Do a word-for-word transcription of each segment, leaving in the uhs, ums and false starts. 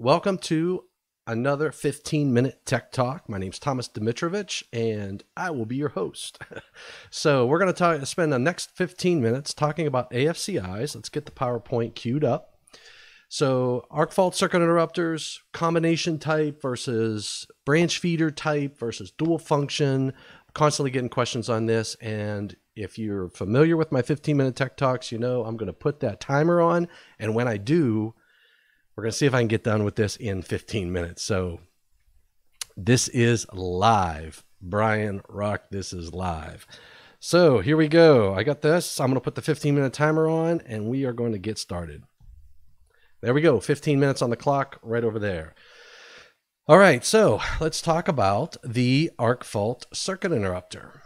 Welcome to another fifteen minute tech talk. My name is Thomas Domitrovich, and I will be your host. So we're going to talk, spend the next fifteen minutes talking about A F C Is. Let's get the PowerPoint queued up. So arc fault circuit interrupters, combination type versus branch feeder type versus dual function. I'm constantly getting questions on this. And if you're familiar with my fifteen minute tech talks, you know I'm going to put that timer on. And when I do, we're going to see if I can get done with this in fifteen minutes. So this is live. Brian Rock, this is live. So here we go. I got this. I'm going to put the fifteen minute timer on, and we are going to get started. There we go. fifteen minutes on the clock right over there. All right. So let's talk about the arc fault circuit interrupter.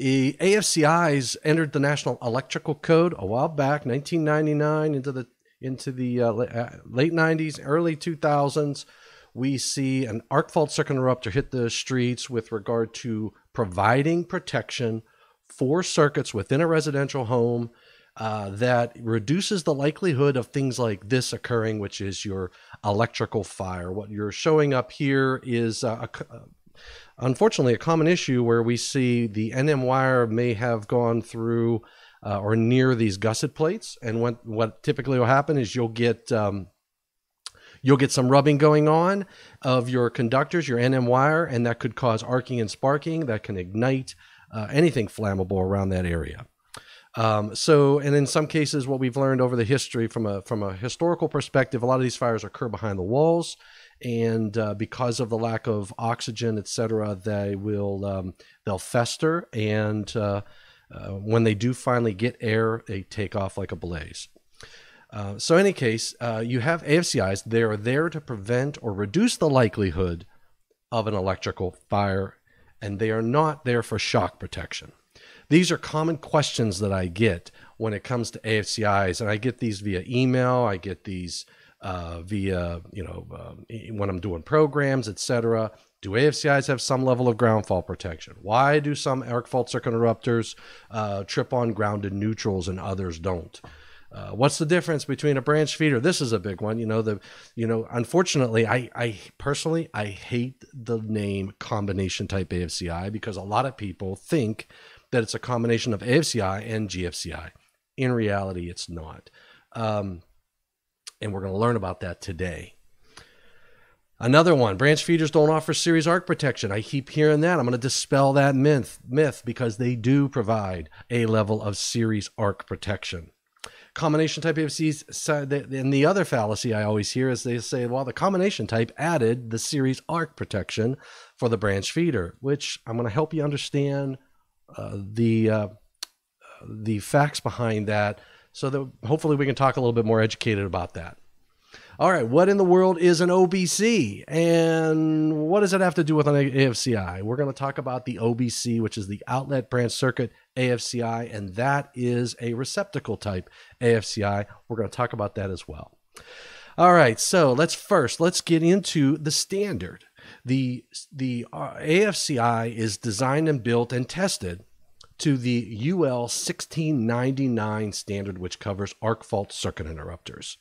The A F C Is entered the National Electrical Code a while back, nineteen ninety-nine, into the into the uh, late nineties, early two thousands, we see an arc fault circuit interrupter hit the streets with regard to providing protection for circuits within a residential home uh, that reduces the likelihood of things like this occurring, which is your electrical fire. What you're showing up here is uh, a, unfortunately a common issue where we see the N M wire may have gone through Uh, or near these gusset plates, and what what typically will happen is you'll get um, you'll get some rubbing going on of your conductors, your N M wire, and that could cause arcing and sparking that can ignite uh, anything flammable around that area. Um, so, and in some cases, what we've learned over the history from a from a historical perspective, a lot of these fires occur behind the walls, and uh, because of the lack of oxygen, et cetera, they will um, they'll fester and uh, Uh, when they do finally get air, they take off like a blaze. Uh, so in any case, uh, you have A F C Is. They are there to prevent or reduce the likelihood of an electrical fire, and they are not there for shock protection. These are common questions that I get when it comes to A F C Is, and I get these via email. I get these uh, via, you know, uh, when I'm doing programs, et cetera. Do A F C Is have some level of ground fault protection? Why do some arc fault circuit interrupters uh, trip on grounded neutrals and others don't? Uh, what's the difference between a branch feeder? This is a big one. You know, the, you know, unfortunately, I, I personally, I hate the name combination type A F C I because a lot of people think that it's a combination of A F C I and G F C I. In reality, it's not. Um, and we're going to learn about that today. Another one, branch feeders don't offer series arc protection. I keep hearing that. I'm going to dispel that myth, myth because they do provide a level of series arc protection. Combination type A F Cs, and the other fallacy I always hear is they say, well, the combination type added the series arc protection for the branch feeder, which I'm going to help you understand uh, the, uh, the facts behind that so that hopefully we can talk a little bit more educated about that. All right, what in the world is an O B C? And what does it have to do with an A F C I? We're going to talk about the O B C, which is the outlet branch circuit A F C I, and that is a receptacle type A F C I. We're going to talk about that as well. All right, so let's first, let's get into the standard. The, the A F C I is designed and built and tested to the U L sixteen ninety-nine standard, which covers arc fault circuit interrupters.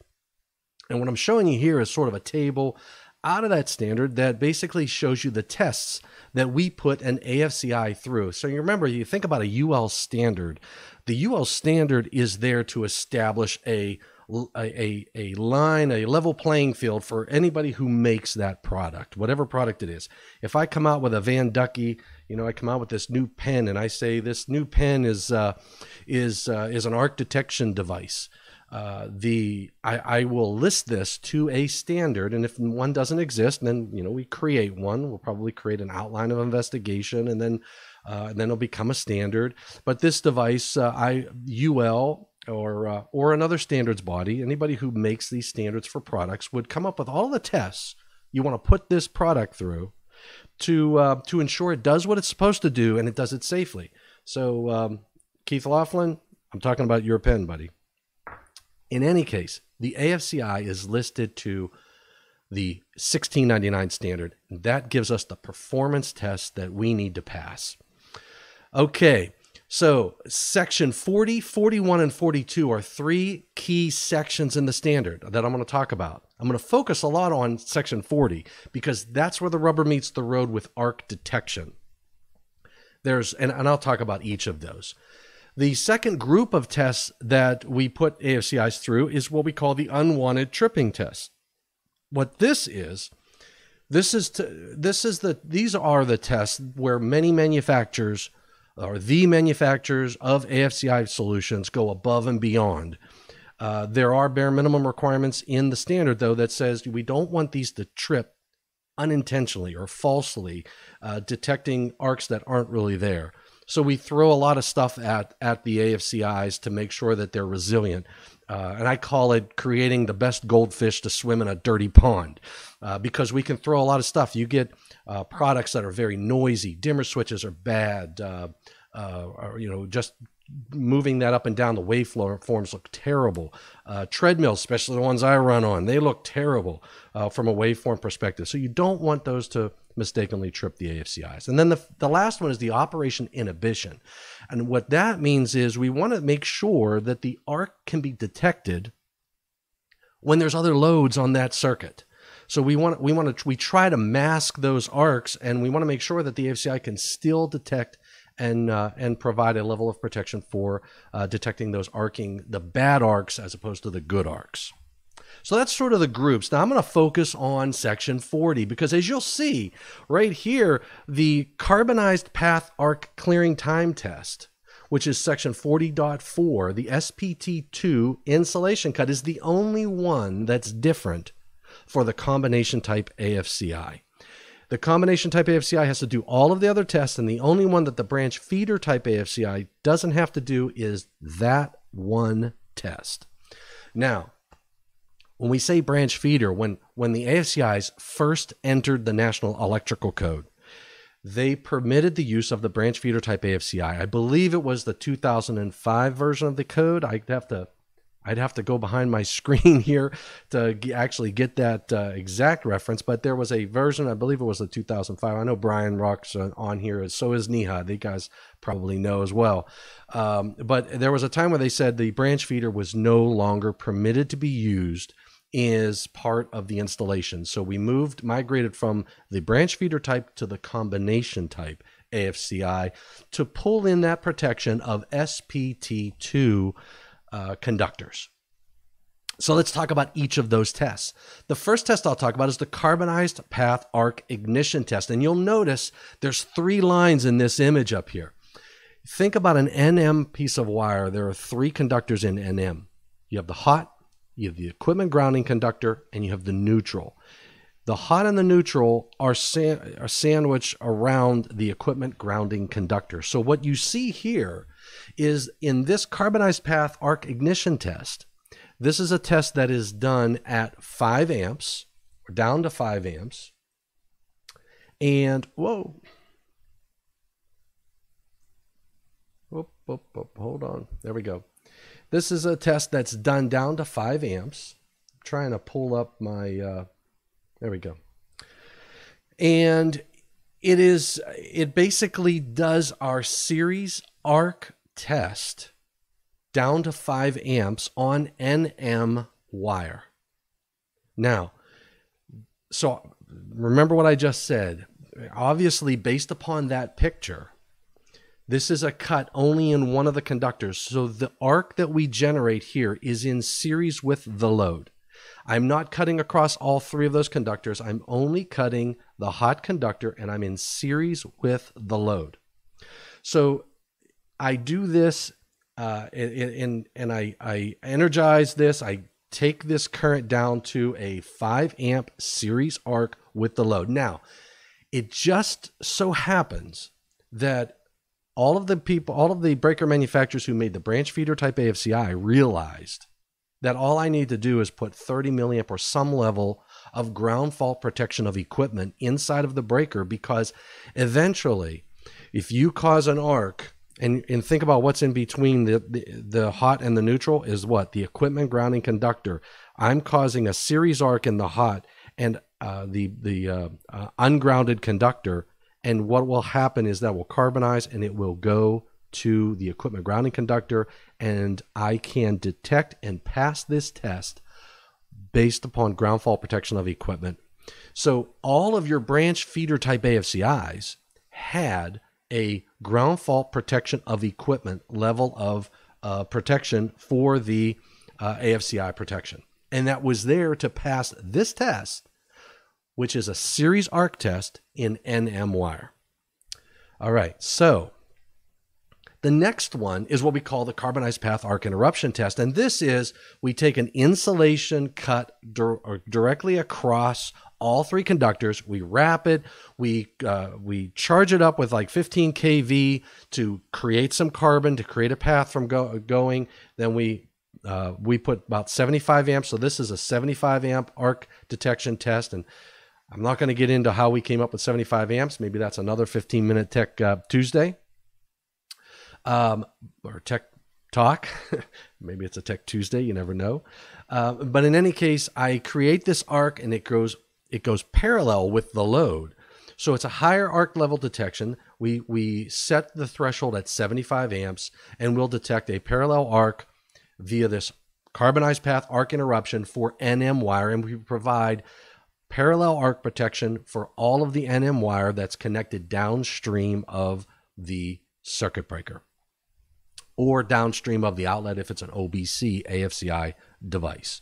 And what I'm showing you here is sort of a table out of that standard that basically shows you the tests that we put an A F C I through. So you remember, you think about a U L standard. The U L standard is there to establish a, a, a line, a level playing field for anybody who makes that product, whatever product it is. If I come out with a Van Ducky, you know, I come out with this new pen and I say this new pen is, uh, is, uh, is an arc detection device. Uh, the I, I will list this to a standard, and if one doesn't exist, then you know we create one. We'll probably create an outline of investigation, and then uh, and then it'll become a standard. But this device, uh, I U L or uh, or another standards body, anybody who makes these standards for products would come up with all the tests you want to put this product through to uh, to ensure it does what it's supposed to do and it does it safely. So um, Keith Laughlin, I'm talking about your pen, buddy. In any case, the A F C I is listed to the sixteen ninety-nine standard. That gives us the performance test that we need to pass. Okay, So section forty, forty-one, and forty-two are three key sections in the standard that I'm going to talk about. I'm going to focus a lot on section forty because that's where the rubber meets the road with arc detection. There's, and, and I'll talk about each of those. The second group of tests that we put A F C Is through is what we call the unwanted tripping test. What this is, this is to, this is the these are the tests where many manufacturers or the manufacturers of A F C I solutions go above and beyond. Uh, there are bare minimum requirements in the standard, though, that says we don't want these to trip unintentionally or falsely uh, detecting arcs that aren't really there. So we throw a lot of stuff at, at the A F C Is to make sure that they're resilient. Uh, and I call it creating the best goldfish to swim in a dirty pond uh, because we can throw a lot of stuff. You get uh, products that are very noisy. Dimmer switches are bad. Uh, uh, or, you know, just moving that up and down, the waveforms look terrible. Uh, treadmills, especially the ones I run on, they look terrible uh, from a waveform perspective. So you don't want those to mistakenly trip the A F C Is. And then the, the last one is the operation inhibition. And what that means is we want to make sure that the arc can be detected when there's other loads on that circuit. So we want, we want to, we try to mask those arcs, and we want to make sure that the A F C I can still detect and, uh, and provide a level of protection for uh, detecting those arcing, the bad arcs as opposed to the good arcs. So that's sort of the groups. Now I'm going to focus on section forty because, as you'll see right here, the carbonized path arc clearing time test, which is section forty point four, the S P T two insulation cut, is the only one that's different for the combination type A F C I. The combination type A F C I has to do all of the other tests, and the only one that the branch feeder type A F C I doesn't have to do is that one test. Now, when we say branch feeder, when, when the A F C Is first entered the National Electrical Code, they permitted the use of the branch feeder type A F C I. I believe it was the two thousand five version of the code. I'd have to, I'd have to go behind my screen here to actually get that uh, exact reference, but there was a version, I believe it was the two thousand five. I know Brian Rock's on here, so is Neha. You guys probably know as well. Um, but there was a time where they said the branch feeder was no longer permitted to be used is part of the installation. So we moved, migrated from the branch feeder type to the combination type A F C I to pull in that protection of S P T two uh, conductors. So let's talk about each of those tests. The first test I'll talk about is the carbonized path arc ignition test. And you'll notice there's three lines in this image up here. Think about an N M piece of wire. There are three conductors in N M. You have the hot, you have the equipment grounding conductor, and you have the neutral. The hot and the neutral are, san are sandwiched around the equipment grounding conductor. So what you see here is in this carbonized path arc ignition test, this is a test that is done at five amps, or down to five amps. And whoa. Whoop, whoop, whoop, hold on. There we go. This is a test that's done down to five amps. I'm trying to pull up my, uh, there we go. And it is, it basically does our series arc test down to five amps on N M wire. Now, so remember what I just said. Obviously, based upon that picture, this is a cut only in one of the conductors. So the arc that we generate here is in series with the load. I'm not cutting across all three of those conductors. I'm only cutting the hot conductor, and I'm in series with the load. So I do this, uh, and, and, and I, I energize this. I take this current down to a five amp series arc with the load. Now, it just so happens that all of the people, all of the breaker manufacturers who made the branch feeder type A F C I realized that all I need to do is put thirty milliamp or some level of ground fault protection of equipment inside of the breaker, because eventually if you cause an arc, and, and think about what's in between the, the, the hot and the neutral is what? The equipment grounding conductor. I'm causing a series arc in the hot and uh, the, the uh, uh, ungrounded conductor. And what will happen is that will carbonize and it will go to the equipment grounding conductor, and I can detect and pass this test based upon ground fault protection of equipment. So all of your branch feeder type A F C Is had a ground fault protection of equipment level of uh, protection for the uh, A F C I protection. And that was there to pass this test, which is a series arc test in N M wire. All right, so the next one is what we call the carbonized path arc interruption test. And this is, we take an insulation cut dir- or directly across all three conductors, we wrap it, we, uh, we charge it up with like fifteen K V to create some carbon, to create a path from go going. Then we, uh, we put about seventy-five amps. So this is a seventy-five amp arc detection test. And I'm not going to get into how we came up with seventy-five amps. Maybe that's another fifteen minute Tech uh, Tuesday. Um, or Tech Talk. Maybe it's a Tech Tuesday. You never know. Uh, but in any case, I create this arc and it goes, it goes parallel with the load. So it's a higher arc level detection. We, we set the threshold at seventy-five amps and we'll detect a parallel arc via this carbonized path arc interruption for N M wire. And we provide parallel arc protection for all of the N M wire that's connected downstream of the circuit breaker, or downstream of the outlet if it's an O B C A F C I device.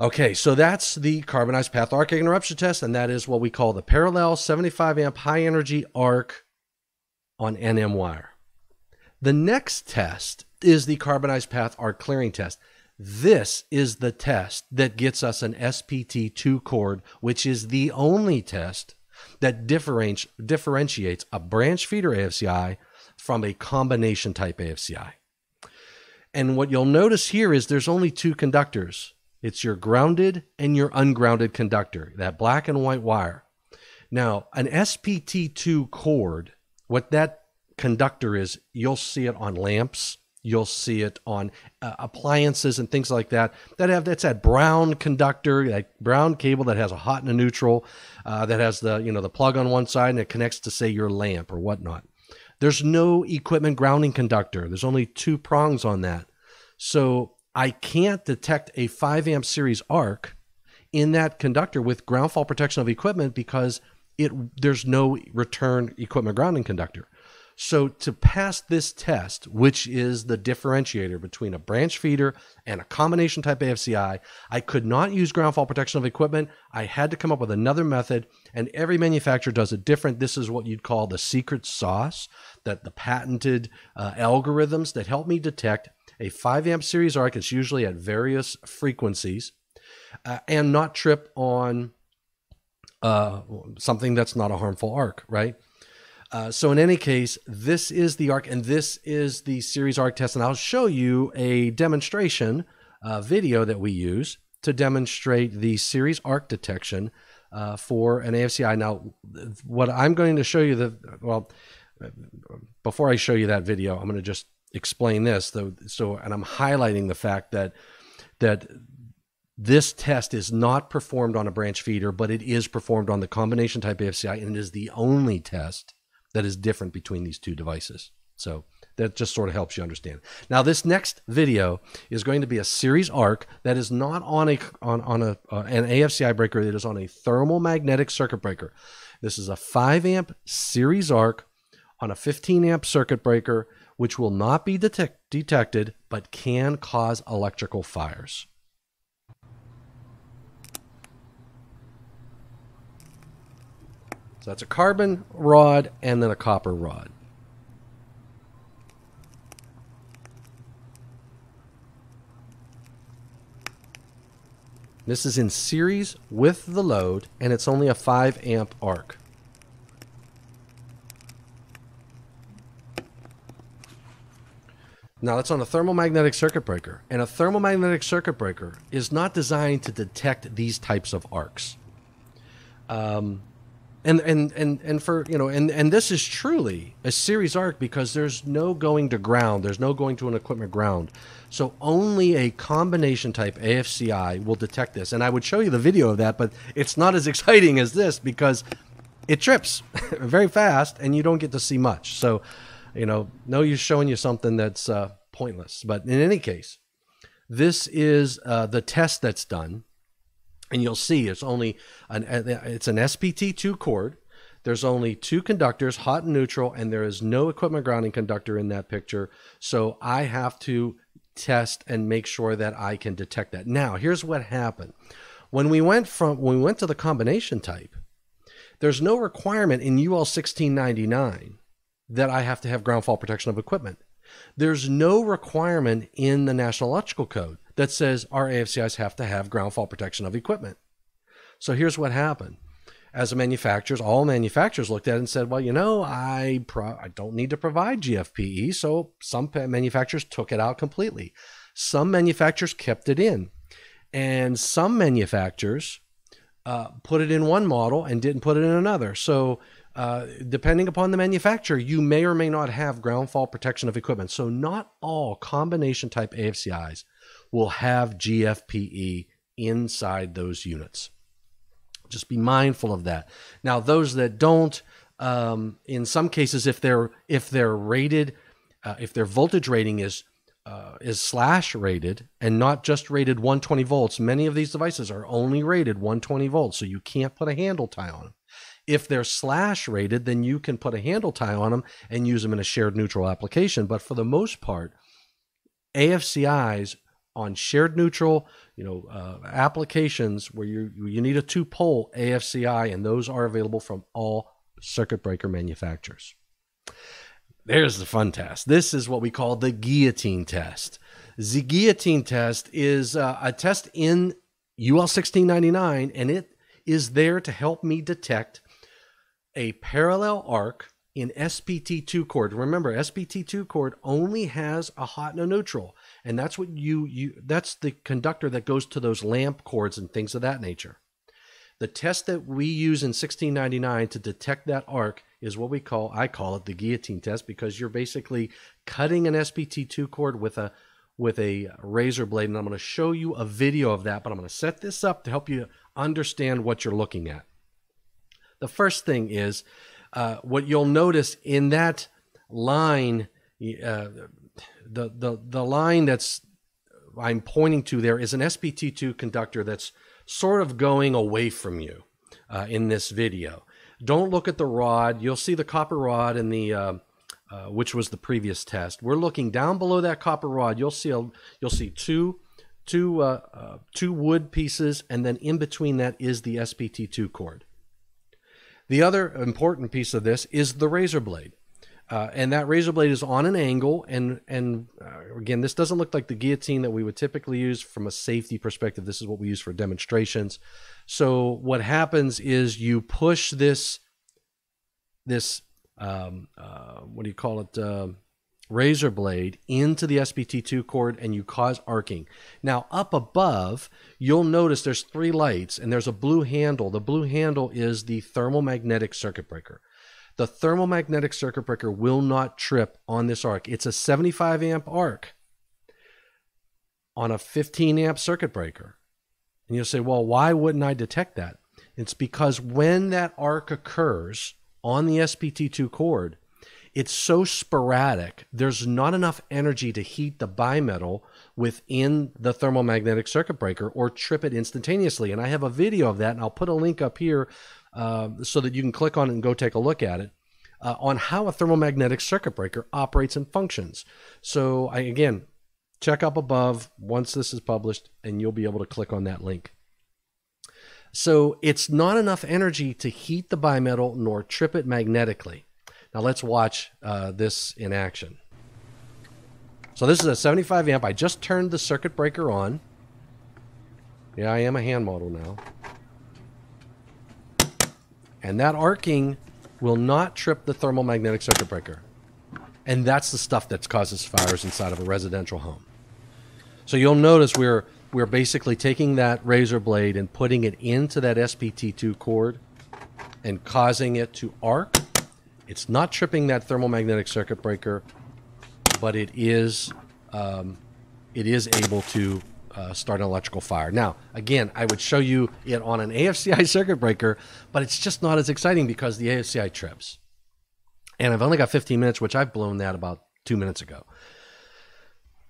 Okay, so that's the carbonized path arc interruption test, and that is what we call the parallel seventy-five amp high energy arc on N M wire. The next test is the carbonized path arc clearing test. This is the test that gets us an S P T two cord, which is the only test that differenti- differentiates a branch feeder A F C I from a combination type A F C I. And what you'll notice here is there's only two conductors. It's your grounded and your ungrounded conductor, that black and white wire. Now, an S P T two cord, what that conductor is, you'll see it on lamps. You'll see it on uh, appliances and things like that, that have, that's that brown conductor, that brown cable that has a hot and a neutral, uh, that has the, you know, the plug on one side and it connects to say your lamp or whatnot. There's no equipment grounding conductor. There's only two prongs on that. So I can't detect a five amp series arc in that conductor with ground fault protection of equipment because it, there's no return equipment grounding conductor. So to pass this test, which is the differentiator between a branch feeder and a combination type A F C I, I could not use ground fault protection of equipment. I had to come up with another method, and every manufacturer does it different. This is what you'd call the secret sauce, that the patented uh, algorithms that help me detect a five amp series arc. It's usually at various frequencies uh, and not trip on uh, something that's not a harmful arc, right? Uh, so in any case, this is the arc and this is the series arc test. And I'll show you a demonstration uh, video that we use to demonstrate the series arc detection uh, for an A F C I. Now, what I'm going to show you, the well, before I show you that video, I'm going to just explain this. Though, so, and I'm highlighting the fact that that this test is not performed on a branch feeder, but it is performed on the combination type A F C I, and it is the only test that is different between these two devices. So that just sort of helps you understand. Now, this next video is going to be a series arc that is not on a on, on a uh, an A F C I breaker. It is on a thermal magnetic circuit breaker. This is a five amp series arc on a fifteen amp circuit breaker, which will not be detect detected, but can cause electrical fires. So that's a carbon rod and then a copper rod. This is in series with the load, and it's only a five amp arc. Now that's on a thermomagnetic circuit breaker, and a thermomagnetic circuit breaker is not designed to detect these types of arcs. Um, And, and, and, and for, you know, and, and this is truly a series arc because there's no going to ground. There's no going to an equipment ground. So only a combination type A F C I will detect this. And I would show you the video of that, but it's not as exciting as this because it trips very fast and you don't get to see much. So you know, no use showing you something that's uh, pointless. But in any case, this is uh, the test that's done. And you'll see it's only an, it's an S P T two cord. There's only two conductors, hot and neutral, and there is no equipment grounding conductor in that picture. So I have to test and make sure that I can detect that. Now, here's what happened. When we went from when we went to the combination type, there's no requirement in U L sixteen ninety-nine that I have to have ground fault protection of equipment. There's no requirement in the National Electrical Code that says our A F C Is have to have ground fault protection of equipment. So here's what happened. As a manufacturers, all manufacturers looked at it and said, well, you know, I, pro I don't need to provide G F P E. So some manufacturers took it out completely. Some manufacturers kept it in. And some manufacturers uh, put it in one model and didn't put it in another. So uh, depending upon the manufacturer, you may or may not have ground fault protection of equipment. So not all combination type A F C Is will have G F P E inside those units. Just be mindful of that. Now, those that don't, um, in some cases, if they're if they're rated, uh, if their voltage rating is uh, is slash rated and not just rated one twenty volts, many of these devices are only rated one twenty volts, so you can't put a handle tie on them. If they're slash rated, then you can put a handle tie on them and use them in a shared neutral application. But for the most part, A F C Is on shared neutral, you know, uh, applications where you you need a two-pole A F C I, and those are available from all circuit breaker manufacturers. There's the fun test. This is what we call the guillotine test. The guillotine test is uh, a test in U L sixteen ninety-nine, and it is there to help me detect a parallel arc in S P T two cord. Remember, S P T two cord only has a hot and a neutral, and that's what you, you that's the conductor that goes to those lamp cords and things of that nature. The test that we use in sixteen ninety-nine to detect that arc is what we call, I call it the guillotine test, because you're basically cutting an S P T two cord with a with a razor blade, and I'm going to show you a video of that, but I'm going to set this up to help you understand what you're looking at. The first thing is uh, what you'll notice in that line, uh, the, the, the line that's I'm pointing to there is an S P T two conductor that's sort of going away from you uh, in this video. Don't look at the rod. You'll see the copper rod in the, uh, uh, which was the previous test. We're looking down below that copper rod. You'll see, a, you'll see two, two, uh, uh, two wood pieces, and then in between that is the S P T two cord. The other important piece of this is the razor blade. Uh, and that razor blade is on an angle, and and uh, again, this doesn't look like the guillotine that we would typically use from a safety perspective. This is what we use for demonstrations. So what happens is you push this this um, uh, what do you call it uh, razor blade into the S P T two cord, and you cause arcing. Now up above, you'll notice there's three lights, and there's a blue handle. The blue handle is the thermomagnetic circuit breaker. The thermomagnetic circuit breaker will not trip on this arc. It's a seventy-five amp arc on a fifteen amp circuit breaker. And you'll say, well, why wouldn't I detect that? It's because when that arc occurs on the S P T two cord, it's so sporadic, there's not enough energy to heat the bimetal within the thermomagnetic circuit breaker or trip it instantaneously. And I have a video of that, and I'll put a link up here uh, so that you can click on it and go take a look at it uh, on how a thermomagnetic circuit breaker operates and functions. So I, again, check up above once this is published, and you'll be able to click on that link. So it's not enough energy to heat the bimetal nor trip it magnetically. Now let's watch uh, this in action. So this is a seventy-five amp. I just turned the circuit breaker on. Yeah, I am a hand model now. And that arcing will not trip the thermomagnetic circuit breaker. And that's the stuff that causes fires inside of a residential home. So you'll notice we're, we're basically taking that razor blade and putting it into that S P T two cord and causing it to arc. It's not tripping that thermomagnetic circuit breaker, but it is um, it is able to uh, start an electrical fire. Now, again, I would show you it on an A F C I circuit breaker, but it's just not as exciting because the A F C I trips. And I've only got fifteen minutes, which I've blown that about two minutes ago.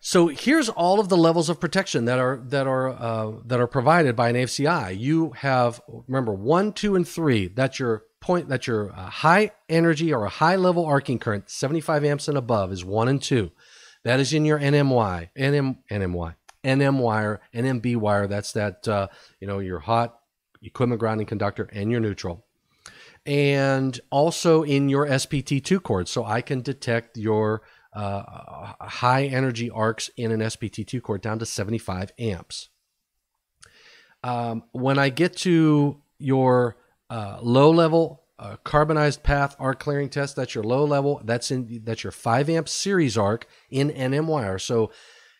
So here's all of the levels of protection that are that are uh, that are provided by an A F C I. You have, remember, one, two, and three. That's your point. That's your uh, high energy or a high level arcing current, seventy-five amps and above, is one and two. That is in your N M Y, N M, N M Y, N M wire, N M B wire. That's that uh, you know, your hot equipment grounding conductor and your neutral, and also in your S P T two cord. So I can detect your Uh, high energy arcs in an S P T two cord down to seventy-five amps. Um, when I get to your uh, low level uh, carbonized path arc clearing test, that's your low level. That's in that's your five amp series arc in N M wire. So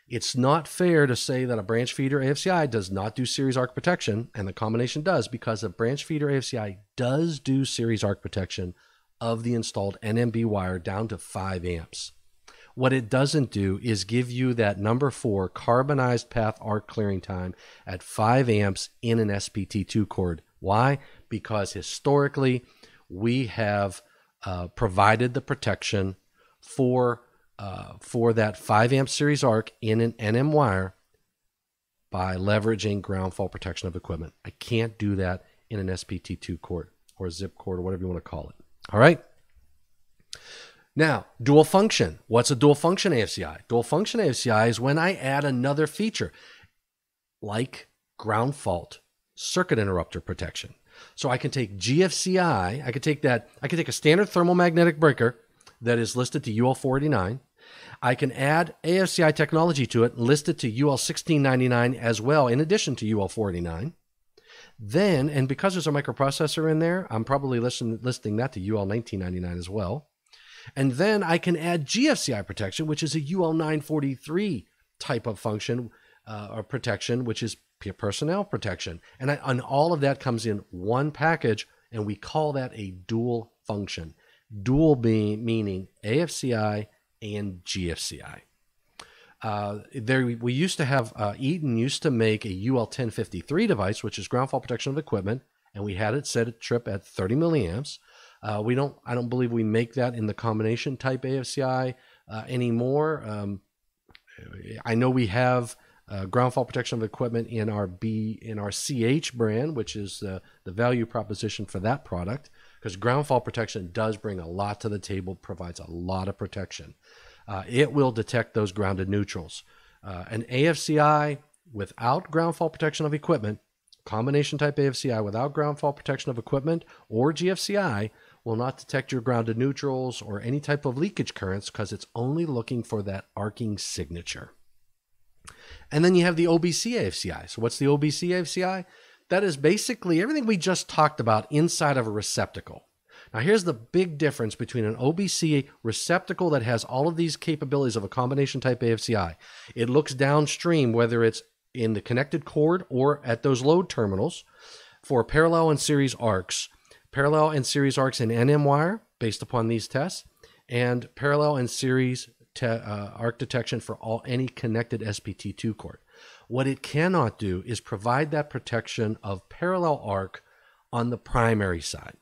it's not fair to say that a branch feeder A F C I does not do series arc protection, and the combination does, because a branch feeder A F C I does do series arc protection of the installed N M B wire down to five amps. What it doesn't do is give you that number four carbonized path arc clearing time at five amps in an S P T two cord. Why? Because historically we have uh, provided the protection for, uh, for that five amp series arc in an N M wire by leveraging ground fault protection of equipment. I can't do that in an S P T two cord or a zip cord or whatever you want to call it. All right. Now, dual function. What's a dual function A F C I? Dual function A F C I is when I add another feature like ground fault circuit interrupter protection. So I can take G F C I, I could take that, I could take a standard thermomagnetic breaker that is listed to U L four eighty-nine. I can add A F C I technology to it, listed to U L sixteen ninety-nine as well, in addition to U L four eighty-nine. Then, and because there's a microprocessor in there, I'm probably listing, listing that to U L nineteen ninety-nine as well. And then I can add G F C I protection, which is a U L nine forty-three type of function uh, or protection, which is personnel protection. And, I, and all of that comes in one package, and we call that a dual function. Dual being, meaning A F C I and G F C I. Uh, there we, we used to have, uh, Eaton used to make a U L ten fifty-three device, which is ground fault protection of equipment, and we had it set a trip at thirty milliamps. Uh, we don't, I don't believe we make that in the combination type A F C I uh, anymore. Um, I know we have uh, ground fault protection of equipment in our B, in our C H brand, which is uh, the value proposition for that product, because ground fault protection does bring a lot to the table, provides a lot of protection. Uh, it will detect those grounded neutrals. Uh, an A F C I without ground fault protection of equipment, combination type A F C I without ground fault protection of equipment or G F C I, will not detect your grounded neutrals or any type of leakage currents, because it's only looking for that arcing signature. And then you have the O B C A F C I. So what's the O B C A F C I? That is basically everything we just talked about inside of a receptacle. Now here's the big difference between an O B C receptacle that has all of these capabilities of a combination type A F C I. It looks downstream, whether it's in the connected cord or at those load terminals, for parallel and series arcs. Parallel and series arcs in N M wire based upon these tests, and parallel and series te uh, arc detection for all any connected S P T two cord. What it cannot do is provide that protection of parallel arc on the primary side.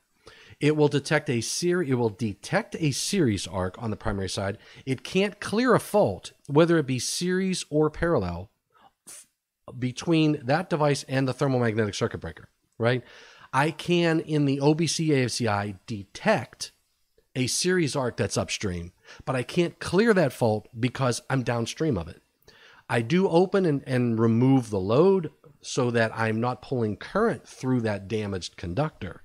It will detect a series, it will detect a series arc on the primary side. It can't clear a fault, whether it be series or parallel, between that device and the thermomagnetic circuit breaker, right? I can, in the O B C A F C I, detect a series arc that's upstream, but I can't clear that fault because I'm downstream of it. I do open and, and remove the load so that I'm not pulling current through that damaged conductor,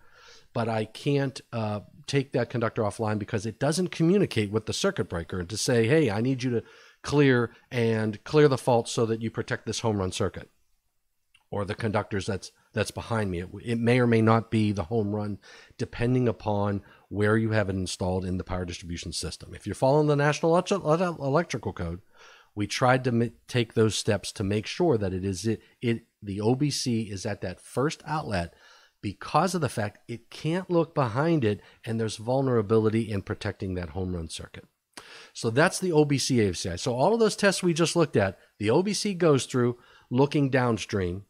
but I can't uh, take that conductor offline because it doesn't communicate with the circuit breaker to say, hey, I need you to clear and clear the fault so that you protect this home run circuit or the conductors that's that's behind me. It, it may or may not be the home run, depending upon where you have it installed in the power distribution system. If you're following the National Electrical Code, we tried to take those steps to make sure that it is it, it the O B C is at that first outlet, because of the fact it can't look behind it, and there's vulnerability in protecting that home run circuit. So that's the O B C A F C I. So all of those tests we just looked at, the O B C goes through looking downstream.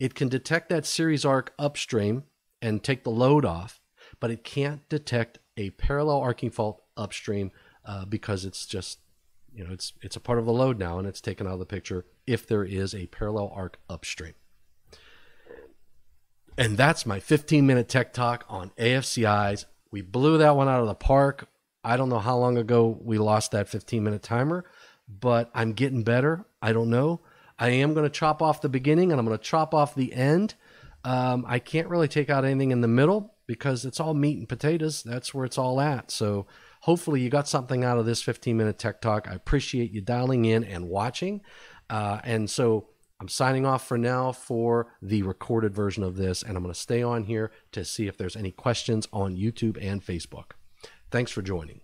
It can detect that series arc upstream and take the load off, but it can't detect a parallel arcing fault upstream uh, because it's just, you know, it's, it's a part of the load now and it's taken out of the picture if there is a parallel arc upstream. And that's my fifteen minute tech talk on A F C Is. We blew that one out of the park. I don't know how long ago we lost that fifteen minute timer, but I'm getting better. I don't know. I am going to chop off the beginning and I'm going to chop off the end. Um, I can't really take out anything in the middle because it's all meat and potatoes. That's where it's all at. So hopefully you got something out of this fifteen minute tech talk. I appreciate you dialing in and watching. Uh, and so I'm signing off for now for the recorded version of this, and I'm going to stay on here to see if there's any questions on YouTube and Facebook. Thanks for joining.